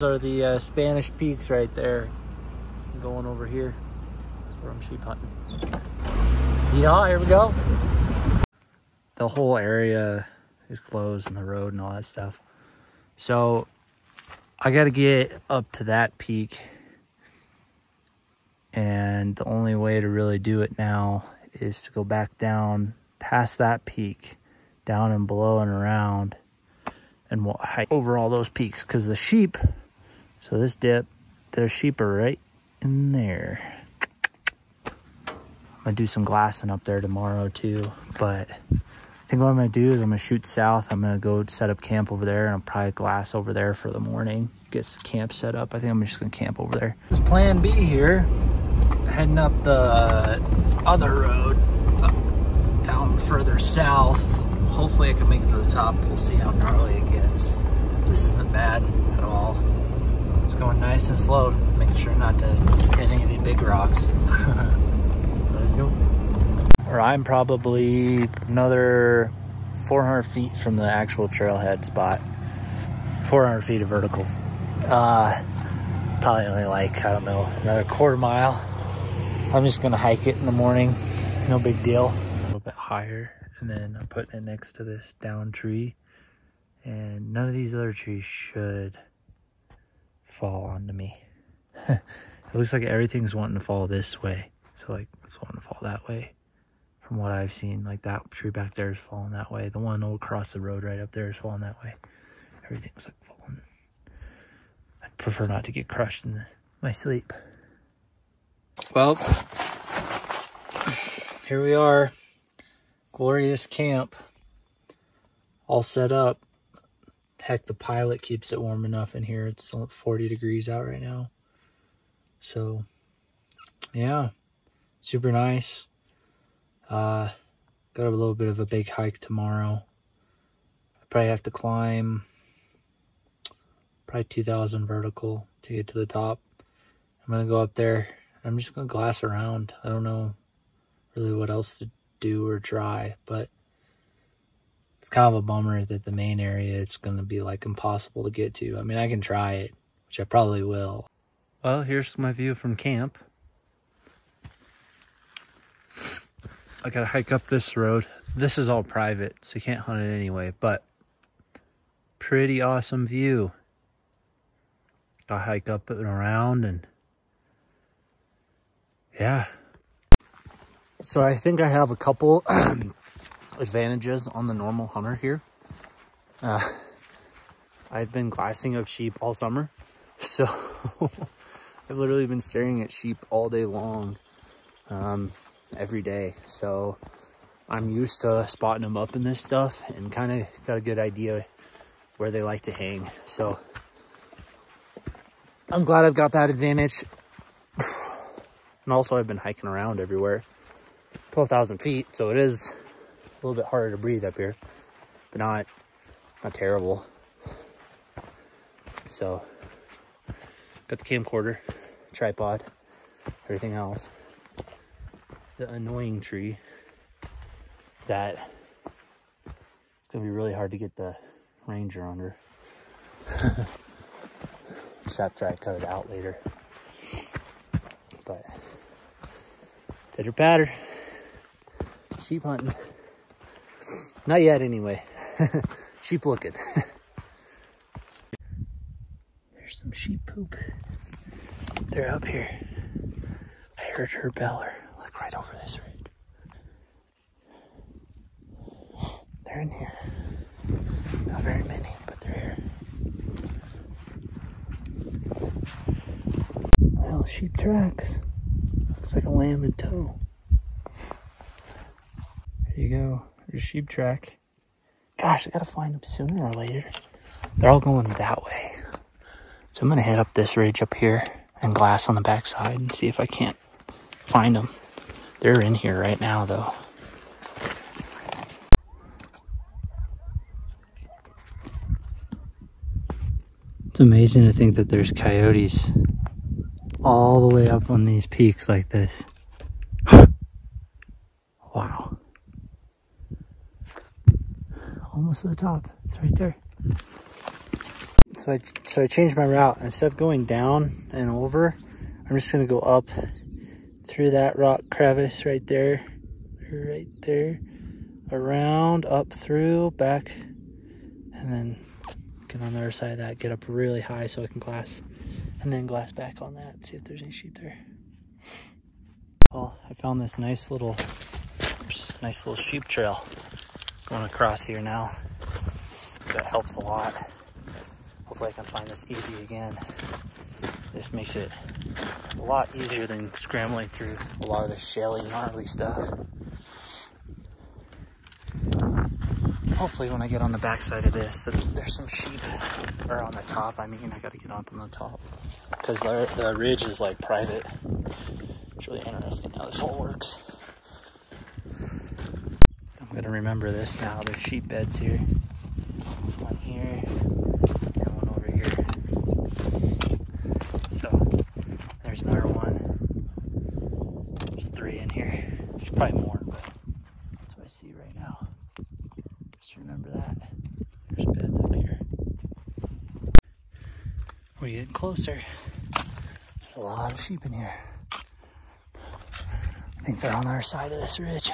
Those are the Spanish Peaks right there. I'm going over here. That's where I'm sheep hunting. Yeehaw, here we go. The whole area is closed and the road and all that stuff. So I got to get up to that peak. And the only way to really do it now is to go back down past that peak, down and below and around. And we'll hike over all those peaks because the sheep... So this dip, their sheep are right in there. I'm gonna do some glassing up there tomorrow too, but I think what I'm gonna do is I'm gonna shoot south. I'm gonna go set up camp over there and I'll probably glass over there for the morning. Get camp set up. I think I'm just gonna camp over there. It's plan B here, heading up the other road, up, down further south. Hopefully I can make it to the top. We'll see how gnarly it gets. This isn't bad at all. It's going nice and slow, making sure not to hit any of the big rocks. Let's go. Or I'm probably another 400 feet from the actual trailhead spot. 400 feet of vertical. Probably only like, I don't know, another quarter mile. I'm just gonna hike it in the morning. No big deal. A little bit higher, and then I'm putting it next to this down tree. And none of these other trees should fall onto me. It looks like everything's wanting to fall this way, so like it's wanting to fall that way from what I've seen. Like that tree back there is falling that way, the one across the road right up there is falling that way. Everything's like falling. I'd prefer not to get crushed in my sleep. Well, here we are, glorious camp all set up. Heck, the pilot keeps it warm enough in here. It's 40 degrees out right now. So, yeah, super nice. Got a little bit of a big hike tomorrow. I probably have to climb probably 2,000 vertical to get to the top. I'm going to go up there. I'm just going to glass around. I don't know really what else to do or try, but it's kind of a bummer that the main area, it's going to be like impossible to get to. I mean, I can try it, which I probably will. Well, here's my view from camp. I got to hike up this road. This is all private, so you can't hunt it anyway, but pretty awesome view. I hike up and around and yeah. So I think I have a couple advantages on the normal hunter here. I've been glassing up sheep all summer, so I've literally been staring at sheep all day long, every day. So I'm used to spotting them up in this stuff and kind of got a good idea where they like to hang. So I'm glad I've got that advantage. And also I've been hiking around everywhere, 12,000 feet. So it is a little bit harder to breathe up here, but not terrible. So got the camcorder, tripod, everything else. The annoying tree that it's gonna be really hard to get the ranger under. Just have to try to cut it out later. But pitter patter, sheep hunting. Not yet, anyway. Sheep looking. There's some sheep poop. They're up here. I heard her beller, like right over this ridge. They're in here. Not very many, but they're here. Well, sheep tracks. Looks like a lamb in tow. There you go. Your sheep track. Gosh, I gotta find them sooner or later. They're all going that way. So I'm gonna head up this ridge up here and glass on the backside and see if I can't find them. They're in here right now though. It's amazing to think that there's coyotes all the way up on these peaks like this. Wow. Almost to the top. It's right there. So So I changed my route. Instead of going down and over, I'm just gonna go up through that rock crevice right there, around, up through, back, and then get on the other side of that, get up really high so I can glass, and then glass back on that, see if there's any sheep there. Well, I found this nice little sheep trail going across here now. That helps a lot. Hopefully I can find this easy again. This makes it a lot easier than scrambling through a lot of the shelly, gnarly stuff. Hopefully when I get on the back side of this, there's some sheep, or on the top, I mean, I gotta get up on the top, because the ridge is like private. It's really interesting how this whole works. I'm gonna remember this now, there's sheep beds here. One here, and one over here. So, there's another one. There's three in here. There's probably more, but that's what I see right now. Just remember that. There's beds up here. We're getting closer. There's a lot of sheep in here. I think they're on the other side of this ridge.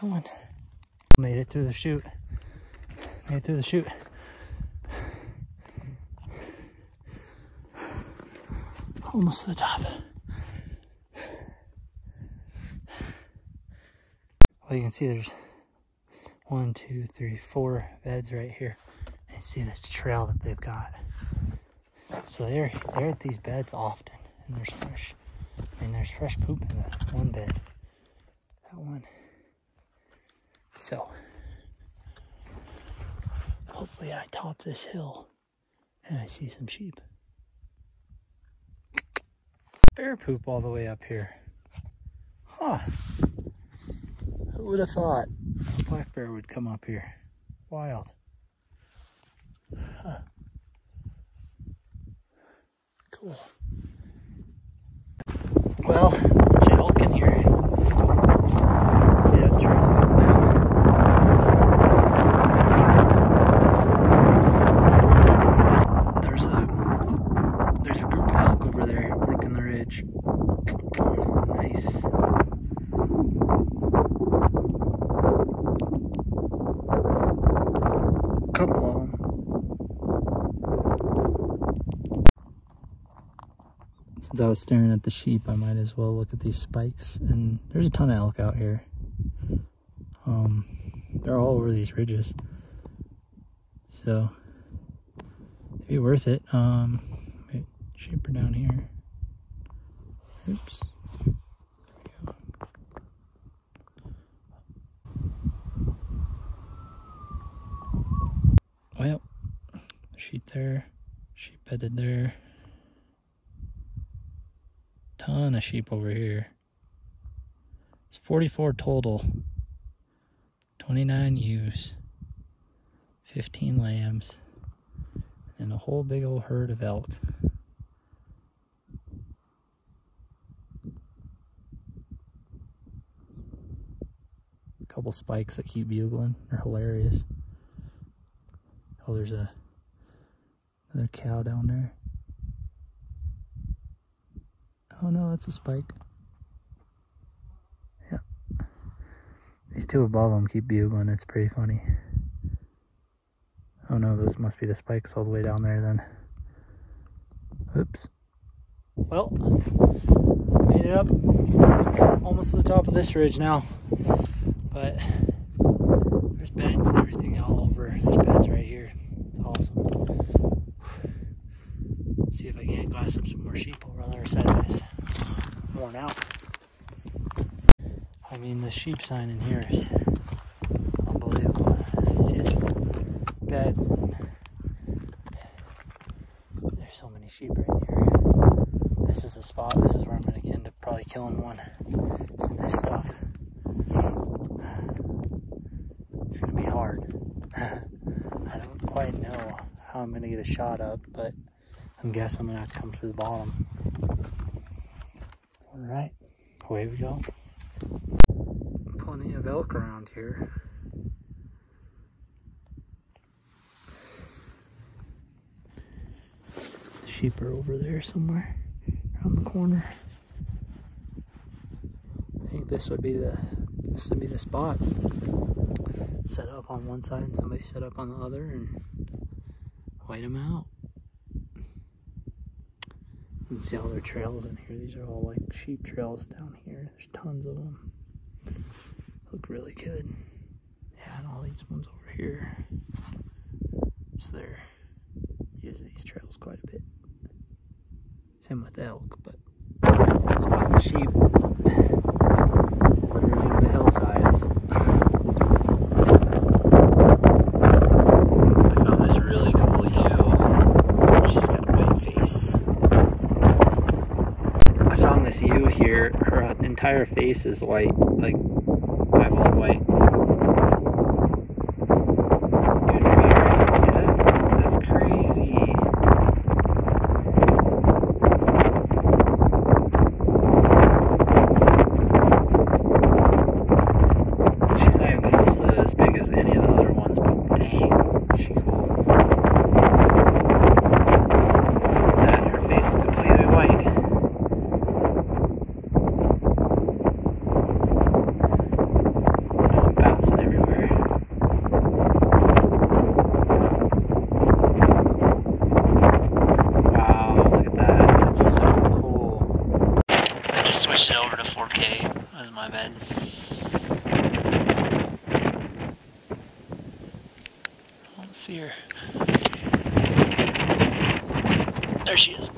Going. Made it through the chute. Made it through the chute. Almost to the top. Well, you can see there's 4 beds right here. And see this trail that they've got. So they're at these beds often, and there's fresh poop in that one bed. That one. So, hopefully I top this hill and I see some sheep. Bear poop all the way up here. Huh. Who would have thought a black bear would come up here? Wild. Huh. Cool. Well, Jalkin here. See that trail? There's a group of elk over there working the ridge. Nice. Couple of them. Since I was staring at the sheep, I might as well look at these spikes. And there's a ton of elk out here. They're all over these ridges. So, it'd be worth it. Sheep are down here. Oops. There we go. Well, sheep there. Sheep bedded there. Ton of sheep over here. It's 44 total. 29 ewes. 15 lambs. And a whole big old herd of elk. Couple spikes that keep bugling. They're hilarious. Oh, there's another cow down there. Oh no, that's a spike. Yep. Yeah. These two above them keep bugling. It's pretty funny. Oh no, those must be the spikes all the way down there then. Oops. Well, made it up. Almost to the top of this ridge now. But there's beds and everything all over. There's beds right here. It's awesome. See if I can't glass up some more sheep over on the other side of this. I'm worn out. I mean, the sheep sign in here is unbelievable. It's just beds and there's so many sheep right here. This is the spot. This is where I'm going to end up probably killing one. Some of this stuff. It's gonna be hard. I don't quite know how I'm gonna get a shot up, but I'm guessing I'm gonna have to come through the bottom. All right, away we go. Plenty of elk around here. sheep are over there somewhere around the corner. I think this would be the spot. Set up on one side and somebody set up on the other and wait them out. You can see all their trails in here. These are all like sheep trails down here. There's tons of them. Look really good. Yeah, and all these ones over here. So they're using these trails quite a bit. Same with elk, but it's about the sheep littering the hillsides. I found this really cool ewe. She's got a white face. I found this ewe here. Her entire face is white, like eyeball white. Switched it over to 4K. That was my bad. I don't see her. There she is.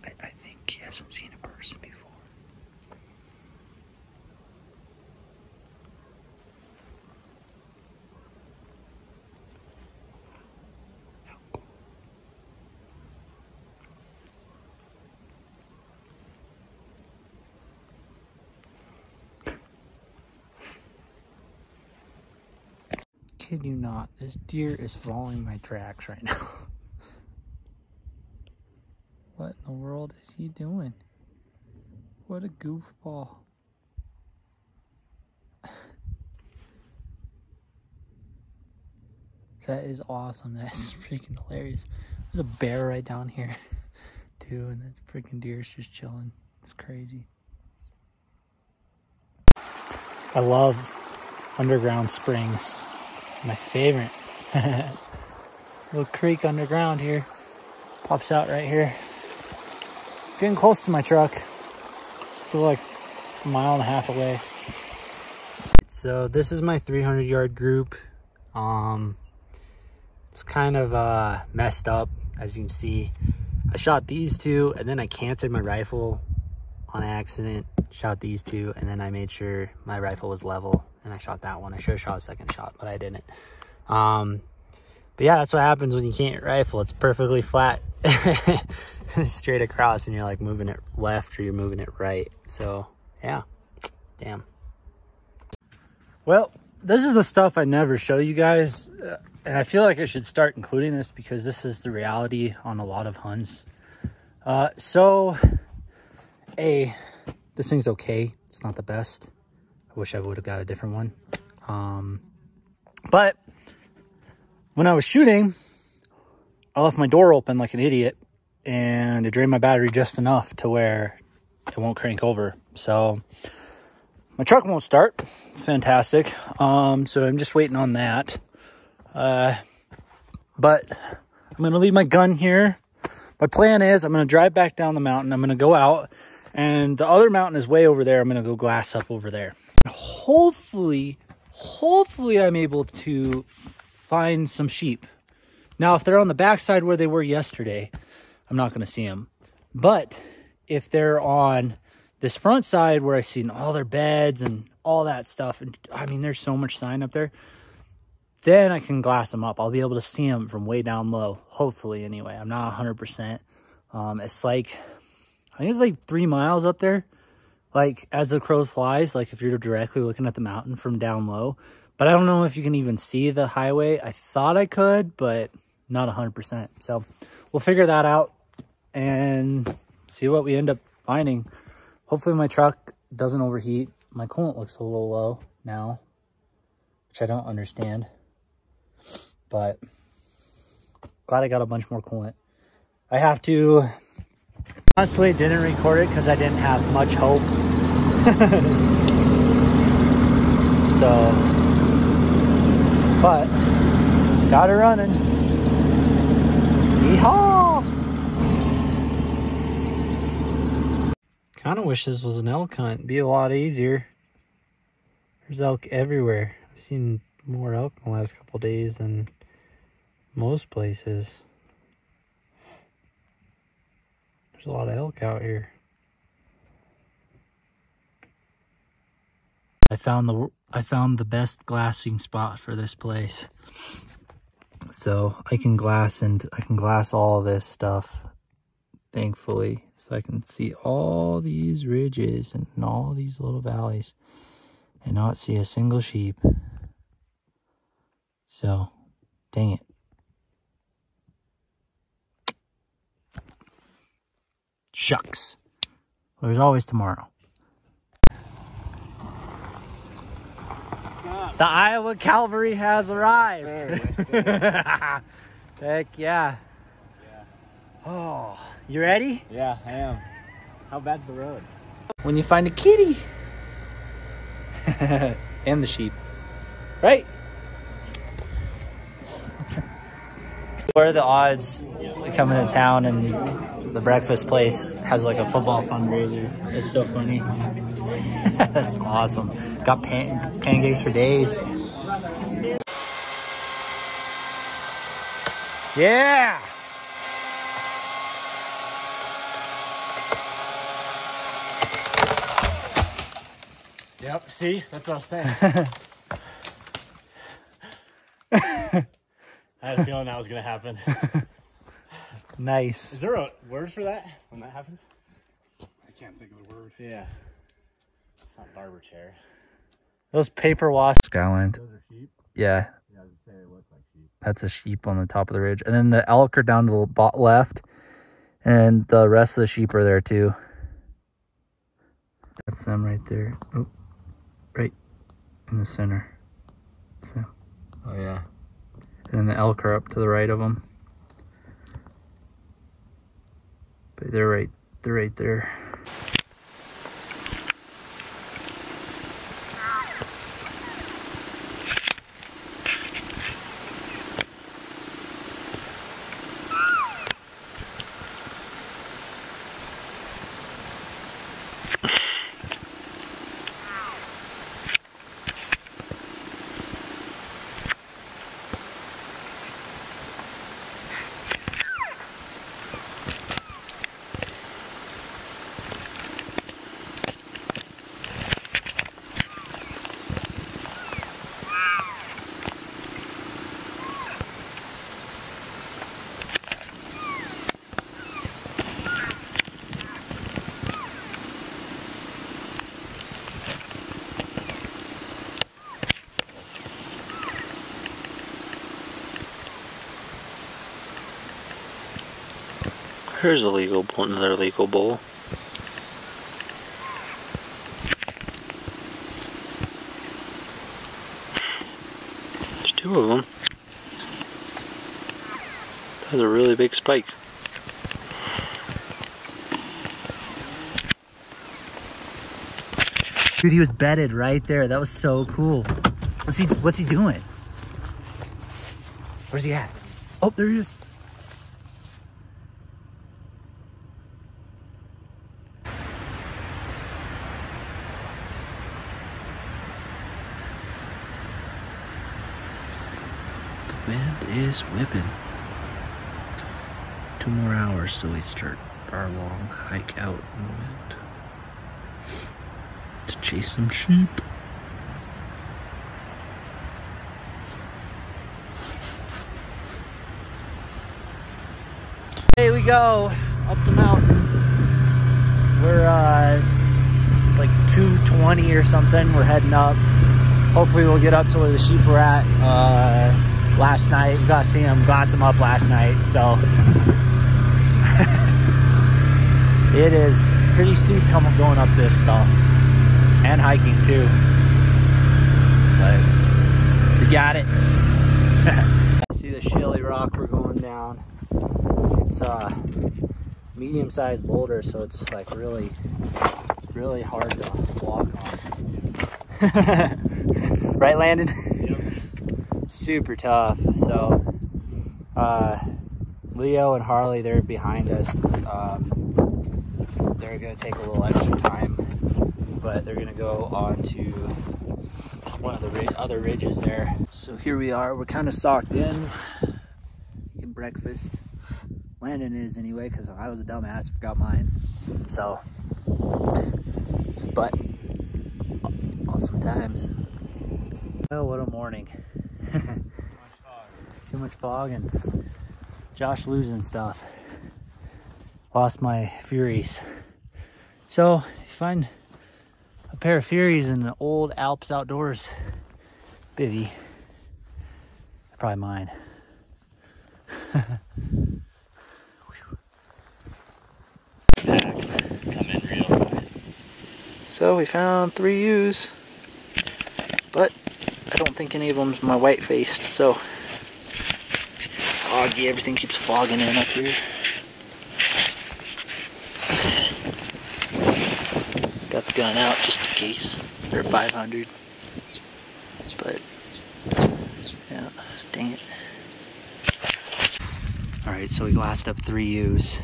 I haven't seen a person before. How cool. Kid you not, this deer is following my tracks right now. What in the world is he doing? What a goofball. That is awesome. That's freaking hilarious. There's a bear right down here too, and that freaking deer's just chilling. It's crazy. I love underground springs. My favorite. Little creek underground here. Pops out right here. Getting close to my truck. Still like a mile and a half away. So this is my 300 yard group. It's kind of messed up, as you can see. I shot these two and then I canceled my rifle on accident, shot these two, and then I made sure my rifle was level and I shot that one. I should have shot a second shot, but I didn't. But yeah, that's what happens when you can't rifle. It's perfectly flat straight across and you're like moving it left or you're moving it right. So yeah, damn. Well, this is the stuff I never show you guys. And I feel like I should start including this because this is the reality on a lot of hunts. This thing's okay. It's not the best. I wish I would have got a different one. But when I was shooting, I left my door open like an idiot and it drained my battery just enough to where it won't crank over. So my truck won't start. It's fantastic. So I'm just waiting on that. But I'm going to leave my gun here. My plan is I'm going to drive back down the mountain. I'm going to go out, and the other mountain is way over there. I'm going to go glass up over there. Hopefully I'm able to find some sheep. Now, if they're on the backside where they were yesterday, I'm not going to see them. But if they're on this front side where I've seen all their beds and all that stuff, and I mean, there's so much sign up there, then I can glass them up. I'll be able to see them from way down low. Hopefully, anyway. I'm not 100%. It's like, I think it's like 3 miles up there. Like, as the crow flies, like if you're directly looking at the mountain from down low. But I don't know if you can even see the highway. I thought I could, but not 100%. So, we'll figure that out and see what we end up finding. Hopefully, my truck doesn't overheat. My coolant looks a little low now, which I don't understand. But glad I got a bunch more coolant. I have to, honestly didn't record it because I didn't have much hope. So, but got her running. Yeehaw! Kind of wish this was an elk hunt. It'd be a lot easier. There's elk everywhere. I've seen more elk in the last couple days than most places. There's a lot of elk out here. I found the best glassing spot for this place. So I can glass all this stuff, thankfully. So I can see all these ridges and all these little valleys and not see a single sheep. So, dang it. Shucks. Well, there's always tomorrow. The Iowa cavalry has arrived. Yes, sir. Heck yeah. Oh, you ready? Yeah, I am. How bad's the road? When you find a kitty. And the sheep. Right? What are the odds coming to town and the breakfast place has like a football fundraiser? It's so funny. That's awesome. Got pancakes for days. Yeah. Yep. See, that's what I was saying. I had a feeling that was gonna happen. Nice. Is there a word for that when that happens? I can't think of the word. Yeah. It's not barber chair. Those paper wasps. Skyline. Those are sheep? Yeah. Yeah, I was saying it looks like sheep. That's a sheep on the top of the ridge. And then the elk are down to the bottom left. And the rest of the sheep are there too. That's them right there. Oh, right in the center. So. Oh, yeah. And then the elk are up to the right of them. But they're right there. There's a legal bowl, another legal bowl. There's two of them. That was a really big spike. Dude, he was bedded right there. That was so cool. What's he doing? Where's he at? Oh, there he is. The wind is whipping. 2 more hours till we start our long hike out in the wind. To chase some sheep. Hey, we go up the mountain. We're like 220 or something. We're heading up. Hopefully we'll get up to where the sheep were at last night. We got to see them, glass them up last night, so. It is pretty steep coming going up this stuff. And hiking too, but we got it. See the shelly rock we're going down. It's a medium-sized boulder, so it's like really, really hard to walk on. Right, Landon? Yep. Super tough. So Leo and Harley, they're behind us. They're gonna take a little extra time. But they're gonna go on to one of the other ridges there. So here we are, we're kind of socked in, getting breakfast. Landon is anyway, because I was a dumbass, forgot mine. So, but awesome times. Oh, what a morning. Too much fog. Too much fog and Josh losing stuff. Lost my Furies. So, if you find a pair of Furies in an old Alps Outdoors bivvy. Probably mine. So we found 3 ewes, but I don't think any of them's my white faced, so foggy, everything keeps fogging in up here. Got the gun out just in case. They're 500. But, yeah, dang it. Alright, so we glassed up 3 ewes.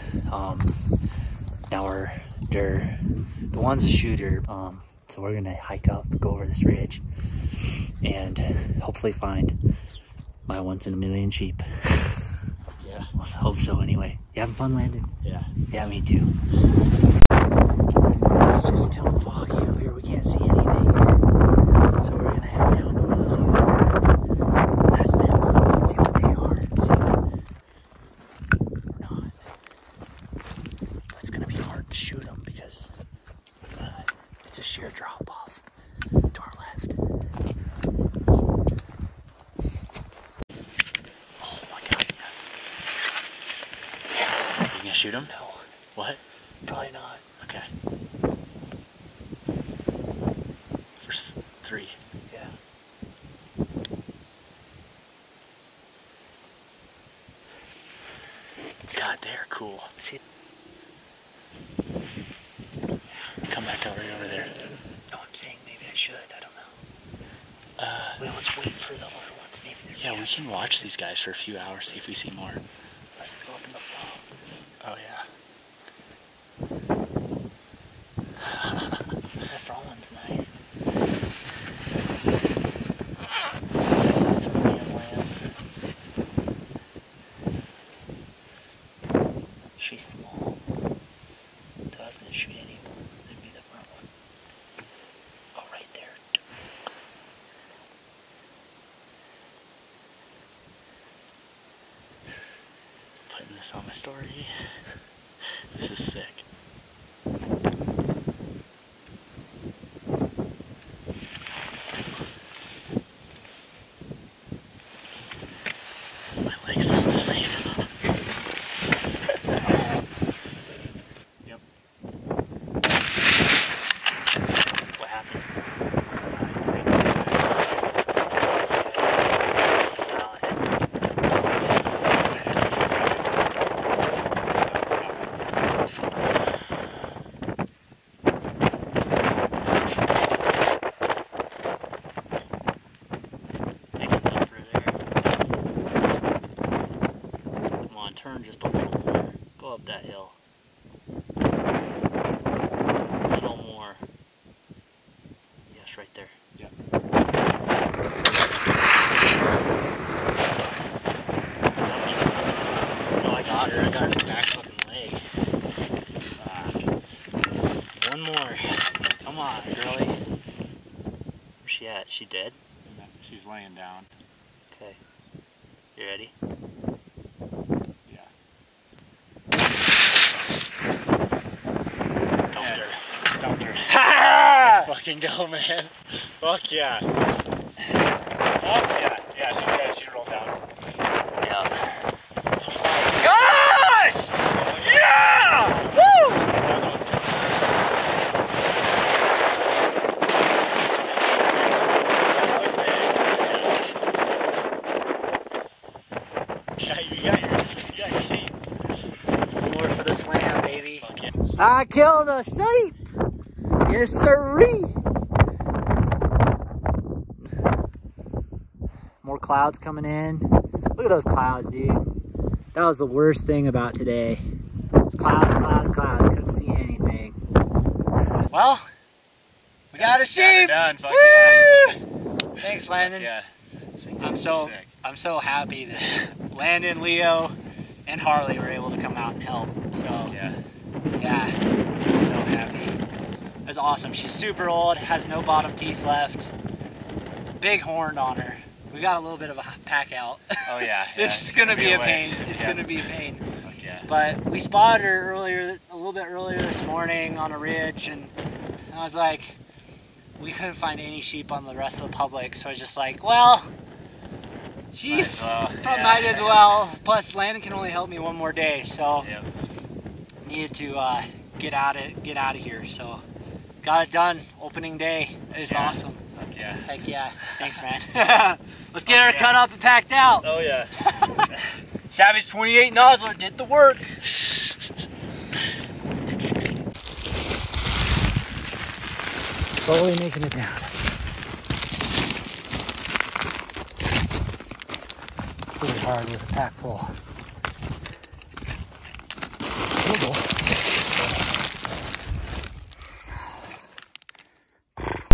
Now the one's a shooter. So we're gonna hike up, go over this ridge, and hopefully find my once-in-a-million sheep. Yeah. Well, I hope so anyway. You having fun, Landon? Yeah. Yeah, me too. It's still foggy up here, we can't see anything. So we're gonna head down to one of those other that's them. Let's see what they are. Let's see. Or not. But it's gonna be hard to shoot them because it's a sheer drop off to our left. Oh my god. Are you gonna shoot them? No. What? Probably not. Okay. 3. Yeah. God, they're cool. See? Yeah. Come back over there. No, I'm saying maybe I should. I don't know. Well, let's wait for the other ones. Maybe they're yeah, we can watch these guys for a few hours, see if we see more. Let's go up in the fall. Oh, yeah. On my story. This is sick. My legs fell asleep. on, girlie. Where's she at? She dead? No, she's laying down. Okay. You ready? Yeah. Dumped her. Ha! Let's fucking go, man. Fuck yeah. Fuck yeah. Yeah, she's dead. She rolled down. Yeah. Gosh! Yeah! You got your sheep. More for the slam, baby. Yeah. I killed a sheep! Yes, sirree! More clouds coming in. Look at those clouds, dude. That was the worst thing about today. It was clouds. Couldn't see anything. Well, we got a sheep! Got it done. Fuck yeah. Thanks, Landon. Yeah. I'm so happy that Landon, Leo, and Harley were able to come out and help. So yeah, I'm so happy. It was awesome. She's super old, has no bottom teeth left. Big horn on her. We got a little bit of a pack out. Oh yeah. This is gonna be a pain. It's gonna be a pain. Yeah. But we spotted her a little bit earlier this morning on a ridge, and I was like, we couldn't find any sheep on the rest of the public, so I was just like, well. Jeez, might as well. Plus, Landon can only help me one more day, so needed to get out of here. So, got it done. Opening day is awesome. Fuck yeah. Heck yeah. Thanks, man. Let's get her cut up and packed out. Oh yeah. Savage 28 Nozzler did the work. Slowly making it down. Really hard with a pack full.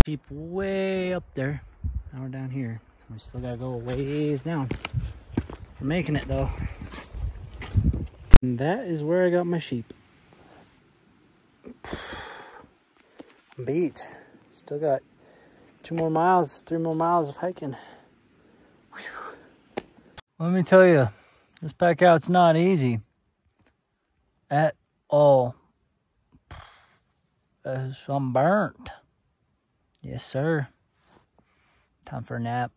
Sheep way up there. Now we're down here. We still gotta go ways down. We're making it though. And that is where I got my sheep. Beat. Still got 3 more miles of hiking. Let me tell you, this pack out's not easy at all. I'm burnt. Yes, sir. Time for a nap.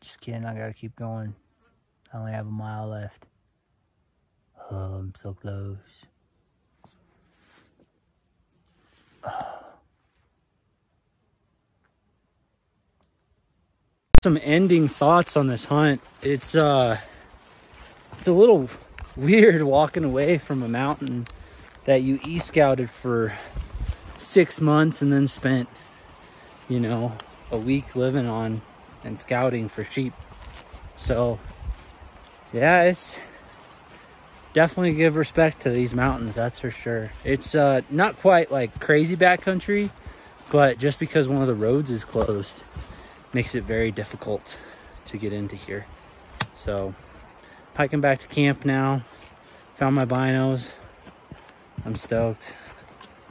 Just kidding, I gotta keep going. I only have a mile left. Oh, I'm so close. Some ending thoughts on this hunt. It's a little weird walking away from a mountain that you e-scouted for 6 months and then spent, you know, a week living on and scouting for sheep. So yeah, it's definitely give respect to these mountains, that's for sure. It's not quite like crazy backcountry, but just because one of the roads is closed makes it very difficult to get into here. So hiking back to camp now. Found my binos. I'm stoked.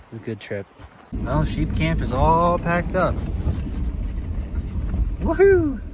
It's a good trip. Well, sheep camp is all packed up. Woohoo!